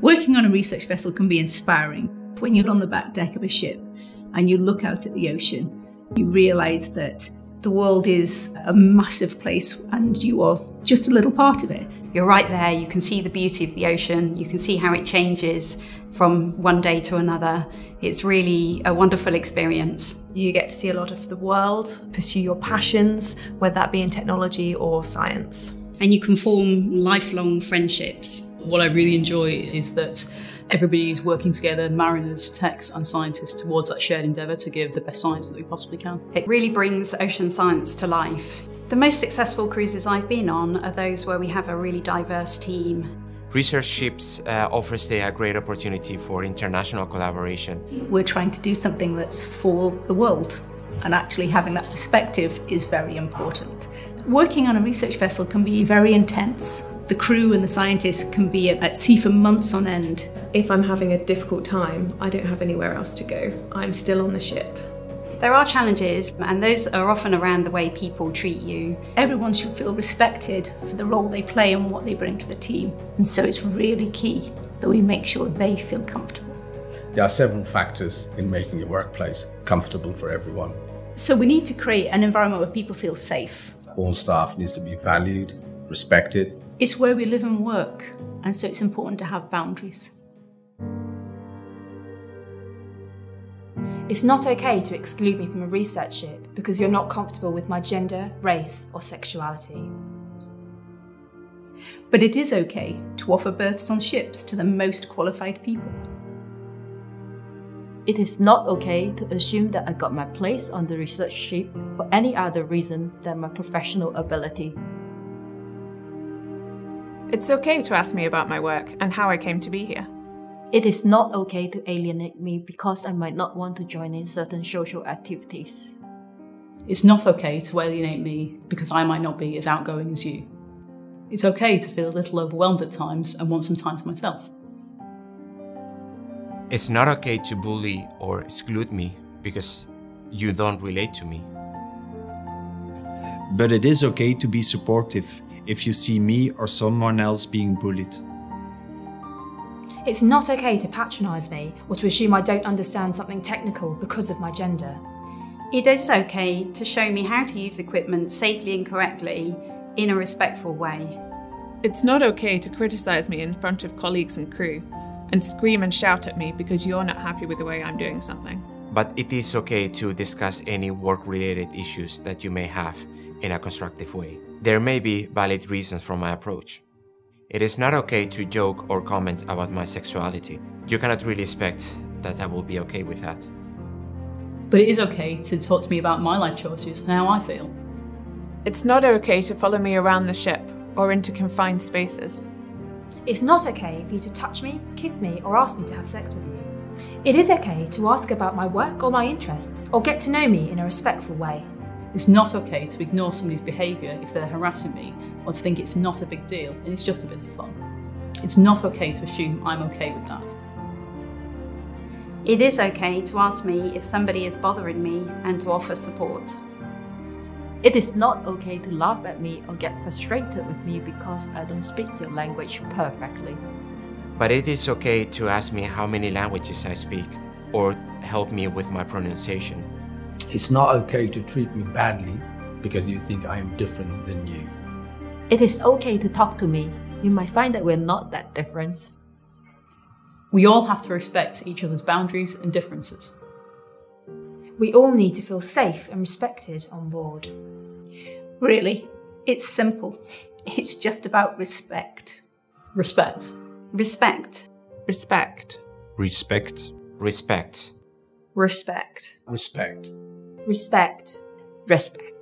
Working on a research vessel can be inspiring. When you're on the back deck of a ship and you look out at the ocean, you realise that the world is a massive place and you are just a little part of it. You're right there, you can see the beauty of the ocean, you can see how it changes from one day to another. It's really a wonderful experience. You get to see a lot of the world, pursue your passions, whether that be in technology or science. And you can form lifelong friendships. What I really enjoy is that everybody's working together, mariners, techs and scientists, towards that shared endeavour to give the best science that we possibly can. It really brings ocean science to life. The most successful cruises I've been on are those where we have a really diverse team. Research ships offer a great opportunity for international collaboration. We're trying to do something that's for the world, and actually having that perspective is very important. Working on a research vessel can be very intense. The crew and the scientists can be at sea for months on end. If I'm having a difficult time, I don't have anywhere else to go. I'm still on the ship. There are challenges, and those are often around the way people treat you. Everyone should feel respected for the role they play and what they bring to the team. And so it's really key that we make sure they feel comfortable. There are several factors in making a workplace comfortable for everyone. So we need to create an environment where people feel safe. All staff needs to be valued, respected. It's where we live and work, and so it's important to have boundaries. It's not okay to exclude me from a research ship because you're not comfortable with my gender, race, or sexuality. But it is okay to offer berths on ships to the most qualified people. It is not okay to assume that I got my place on the research ship for any other reason than my professional ability. It's okay to ask me about my work and how I came to be here. It is not okay to alienate me because I might not want to join in certain social activities. It's not okay to alienate me because I might not be as outgoing as you. It's okay to feel a little overwhelmed at times and want some time to myself. It's not okay to bully or exclude me because you don't relate to me. But it is okay to be supportive if you see me or someone else being bullied. It's not okay to patronise me or to assume I don't understand something technical because of my gender. It is okay to show me how to use equipment safely and correctly in a respectful way. It's not okay to criticise me in front of colleagues and crew and scream and shout at me because you're not happy with the way I'm doing something. But it is okay to discuss any work-related issues that you may have in a constructive way. There may be valid reasons for my approach. It is not okay to joke or comment about my sexuality. You cannot really expect that I will be okay with that. But it is okay to talk to me about my life choices and how I feel. It's not okay to follow me around the ship or into confined spaces. It's not okay for you to touch me, kiss me, or ask me to have sex with you. It is okay to ask about my work or my interests, or get to know me in a respectful way. It's not okay to ignore somebody's behaviour if they're harassing me, or to think it's not a big deal and it's just a bit of fun. It's not okay to assume I'm okay with that. It is okay to ask me if somebody is bothering me and to offer support. It is not okay to laugh at me or get frustrated with me because I don't speak your language perfectly. But it is okay to ask me how many languages I speak or help me with my pronunciation. It's not okay to treat me badly because you think I am different than you. It is okay to talk to me. You might find that we're not that different. We all have to respect each other's boundaries and differences. We all need to feel safe and respected on board. Really, it's simple. It's just about respect. Respect. Respect. Respect. Respect. Respect. Respect. Respect. Respect. Respect. Respect.